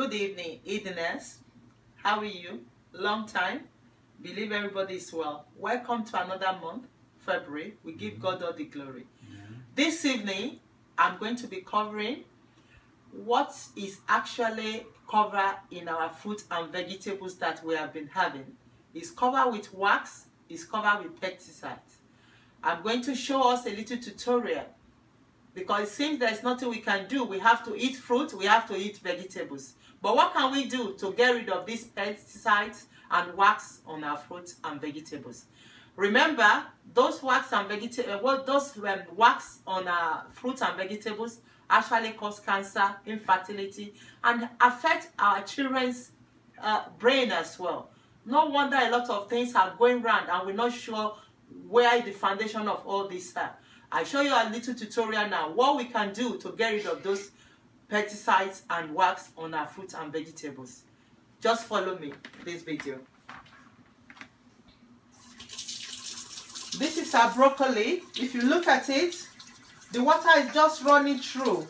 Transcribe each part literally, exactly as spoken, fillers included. Good evening, Edeness. How are you? Long time. Believe everybody is well. Welcome to another month, February. We give mm-hmm. God all the glory. Mm-hmm. This evening, I'm going to be covering what is actually covered in our fruit and vegetables that we have been having. It's covered with wax, it's covered with pesticides. I'm going to show us a little tutorial because it seems there's nothing we can do. We have to eat fruit, we have to eat vegetables. But what can we do to get rid of these pesticides and wax on our fruits and vegetables? Remember, those wax and vegetables, well, those um, wax on our fruits and vegetables actually cause cancer, infertility, and affect our children's uh, brain as well. No wonder a lot of things are going around and we're not sure where the foundation of all this are. I show you a little tutorial now what we can do to get rid of those pesticides and wax on our fruits and vegetables. Just follow me this video. This is our broccoli. If you look at it, the water is just running through.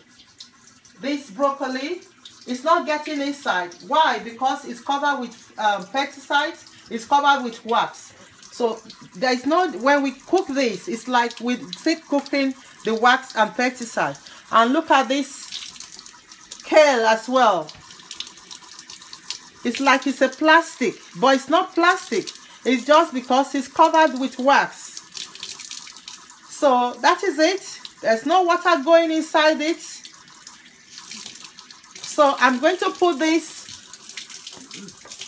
This broccoli, it's not getting inside. Why? Because it's covered with um, pesticides, it's covered with wax. So there is no, when we cook this, it's like we keep cooking the wax and pesticide. And look at this kale as well. It's like it's a plastic, but it's not plastic. It's just because it's covered with wax. So that is it. There's no water going inside it. So I'm going to put this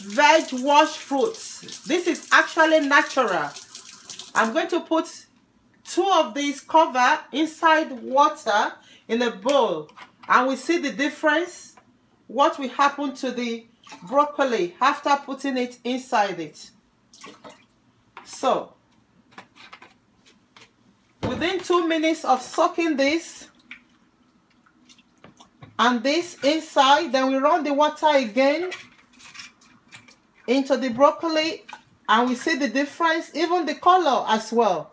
veggiwash fruits. This is actually natural. I'm going to put two of these cover inside water in a bowl, and we see the difference, what will happen to the broccoli after putting it inside it. So within two minutes of soaking this and this inside, then we run the water again into the broccoli, and we see the difference, even the color as well.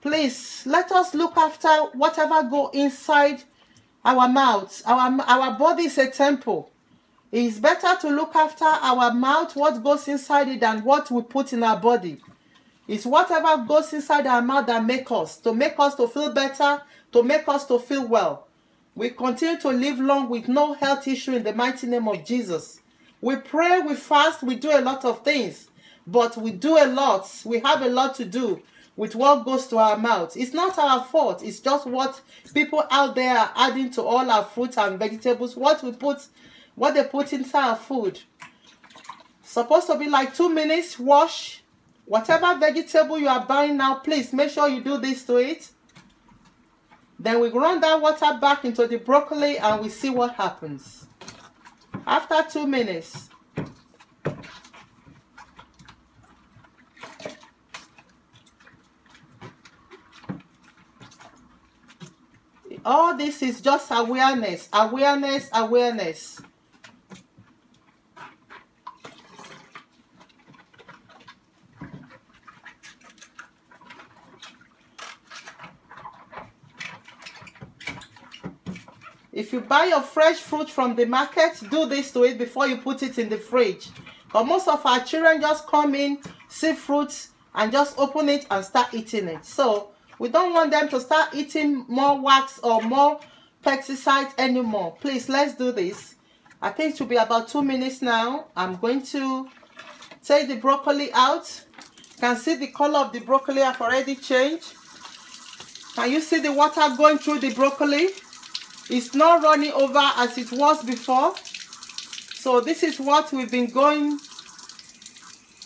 Please let us look after whatever go inside our mouths. Our our body is a temple. It's better to look after our mouth, what goes inside it, than what we put in our body. It's whatever goes inside our mouth that make us to make us to feel better, to make us to feel well. We continue to live long with no health issue in the mighty name of Jesus. We pray, we fast, we do a lot of things, but we do a lot. We have a lot to do with what goes to our mouth. It's not our fault. It's just what people out there are adding to all our fruits and vegetables, what we put, what they put inside our food. Supposed to be like two minutes wash. Whatever vegetable you are buying now, please make sure you do this to it. Then we run that water back into the broccoli and we see what happens. After two minutes, all this is just awareness, awareness, awareness. If you buy your fresh fruit from the market, do this to it before you put it in the fridge. But most of our children just come in, see fruits, and just open it and start eating it. So we don't want them to start eating more wax or more pesticide anymore. Please, let's do this. I think it should be about two minutes now. I'm going to take the broccoli out. You can see the color of the broccoli have already changed. Can you see the water going through the broccoli? It's not running over as it was before. So this is what we've been going,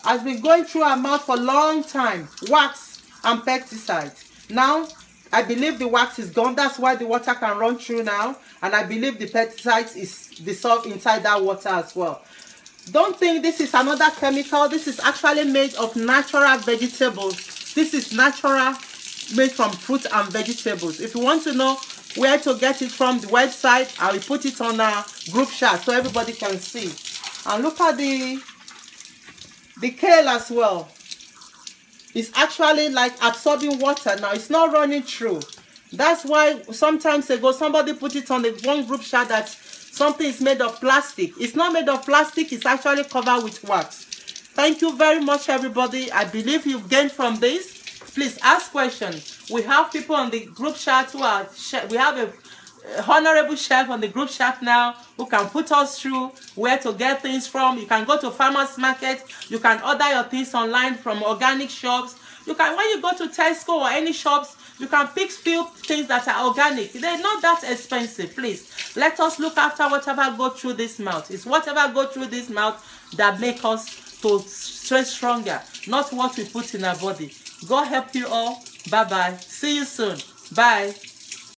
has been going through our mouth for a long time. Wax and pesticides. Now, I believe the wax is gone. That's why the water can run through now. And I believe the pesticides is dissolved inside that water as well. Don't think this is another chemical. This is actually made of natural vegetables. This is natural, made from fruit and vegetables. If you want to know where to get it from, the website, I will put it on our group chat so everybody can see. And look at the the kale as well. It's actually like absorbing water now. It's not running through. That's why sometimes ago somebody put it on the one group chat that something is made of plastic. It's not made of plastic, it's actually covered with wax. Thank you very much, everybody. I believe you've gained from this. Please ask questions. We have people on the group chat who are, we have a honorable chef on the group chat now who can put us through where to get things from. You can go to farmers market, you can order your things online from organic shops. You can, when you go to Tesco or any shops, you can pick few things that are organic. They're not that expensive. Please let us look after whatever go through this mouth. It's whatever go through this mouth that make us to stay stronger, not what we put in our body. God help you all. Bye bye. See you soon. Bye.